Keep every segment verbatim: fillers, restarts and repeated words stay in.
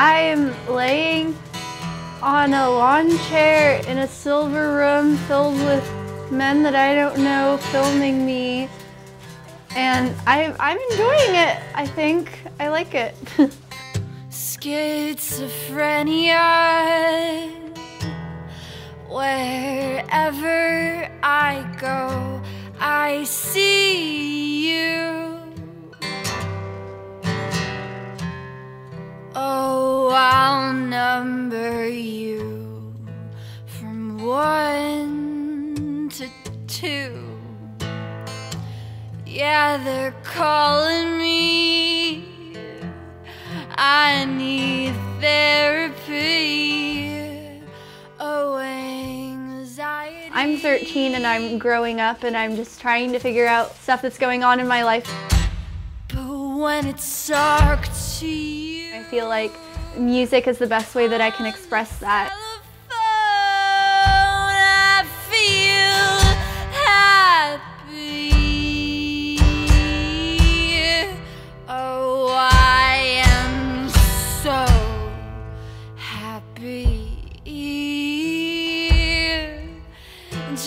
I'm laying on a lawn chair in a silver room filled with men that I don't know filming me. And I, I'm enjoying it, I think. I like it. Schizophrenia, wherever I go, I see you. Oh, I'll number you from one to two. Yeah, they're calling me. I need therapy. Oh, anxiety. I'm thirteen and I'm growing up and I'm just trying to figure out stuff that's going on in my life. But when it's dark to you, I feel like music is the best way that I can express that.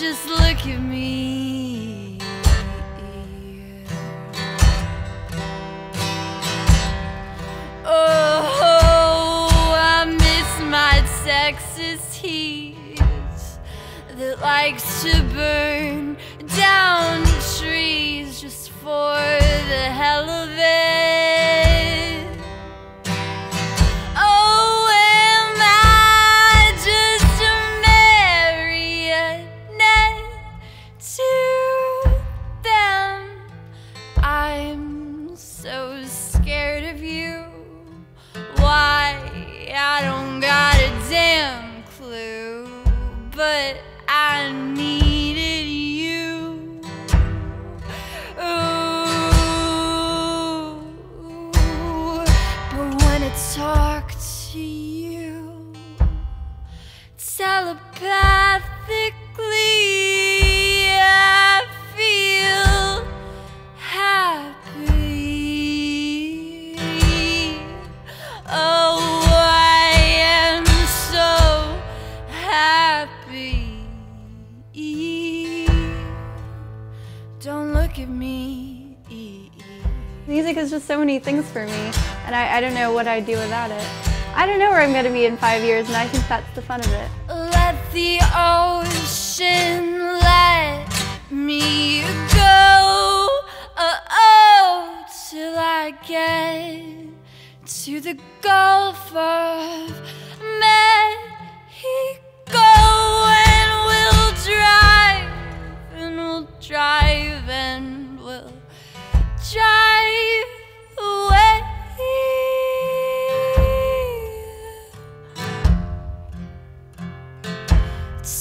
Just look at me. Oh, I miss my Texas heat that likes to burn down trees just for the hell of it. Oh, am I just a marionette to them? I'm so scared of you. Why? I don't got a damn clue, but I needed you. Ooh. But when I talk to you telepathically, I feel happy. Oh, I am so happy. Don't look at me. Music is just so many things for me, and I, I don't know what I'd do without it. I don't know where I'm going to be in five years, and I think that's the fun of it. Let the ocean let me go, oh, till I get to the Gulf of Mexico, and we'll drive, and we'll drive, and we'll drive away.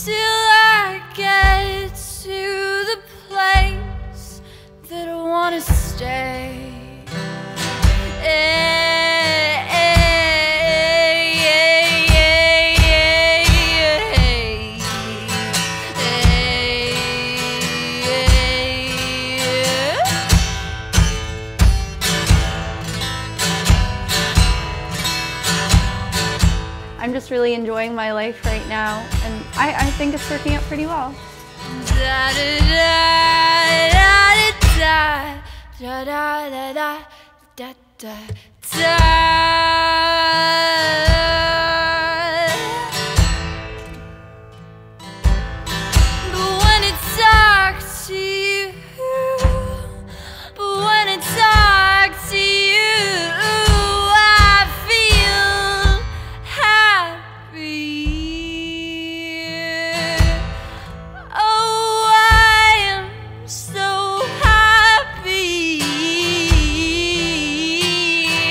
Till I get to the place that I want to stay. Hey, hey, hey, hey, hey, hey, hey. I'm just really enjoying my life right now, and I, I think it's working out pretty well. But when it's dark to you, but when it's dark to you, I feel happy.